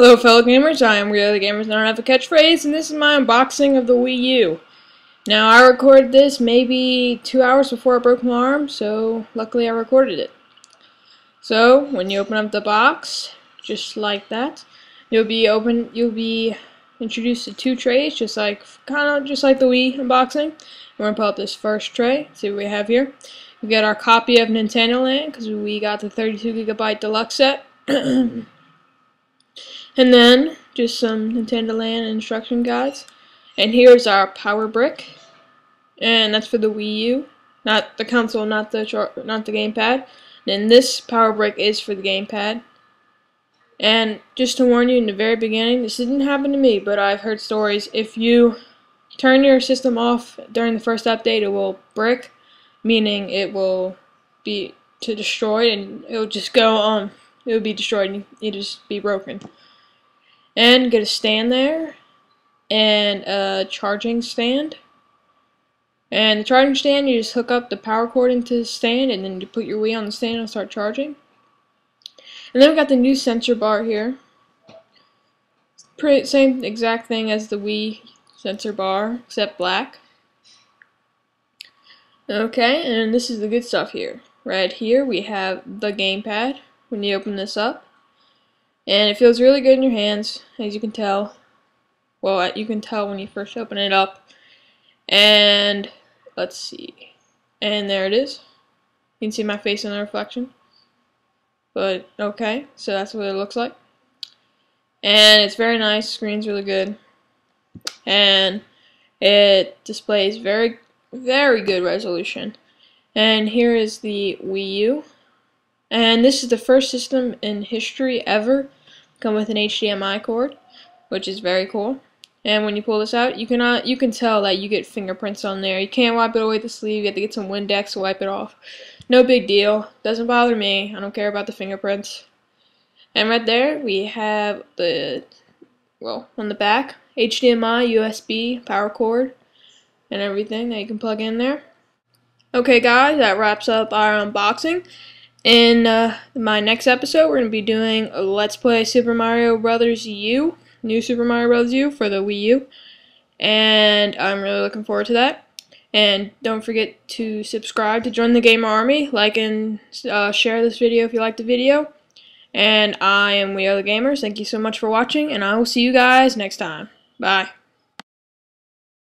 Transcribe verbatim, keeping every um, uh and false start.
Hello fellow gamers, I am WiiRtheGamers and I don't have a catchphrase, and this is my unboxing of the Wii U. Now I recorded this maybe two hours before I broke my arm, so luckily I recorded it. So when you open up the box, just like that, you'll be open you'll be introduced to two trays, just like kinda just like the Wii unboxing. We're gonna pull up this first tray, see what we have here. We got our copy of Nintendo Land, because we got the thirty-two gigabyte deluxe set. And then, just some Nintendo Land instruction guides. And here's our power brick. And that's for the Wii U. Not the console, not the not the gamepad. And this power brick is for the gamepad. And just to warn you in the very beginning, this didn't happen to me, but I've heard stories. If you turn your system off during the first update, it will brick, meaning it will be to destroy, and it will just go on. It will be destroyed and it will just be broken. And get a stand there, and a charging stand. And the charging stand, you just hook up the power cord into the stand, and then you put your Wii on the stand and start charging. And then we got the new sensor bar here. Pretty same exact thing as the Wii sensor bar, except black. Okay, and this is the good stuff here. Right here we have the gamepad. When you open this up. And it feels really good in your hands, as you can tell. Well, you can tell when you first open it up. And let's see. And there it is. You can see my face in the reflection. But okay, so that's what it looks like. And it's very nice. Screen's really good. And it displays very, very good resolution. And here is the Wii U. And this is the first system in history ever come with an H D M I cord, which is very cool. And when you pull this out, you cannot you can tell that you get fingerprints on there. You can't wipe it away with the sleeve. You have to get some Windex to wipe it off. No big deal. Doesn't bother me. I don't care about the fingerprints. And right there we have the well on the back H D M I, U S B, power cord, and everything that you can plug in there. Okay, guys, that wraps up our unboxing. In uh, my next episode, we're going to be doing a Let's Play Super Mario Bros. U, new Super Mario Bros. U for the Wii U, and I'm really looking forward to that. And don't forget to subscribe to join the Gamer Army, like and uh, share this video if you liked the video. And I am WiiRtheGamers, thank you so much for watching, and I will see you guys next time. Bye.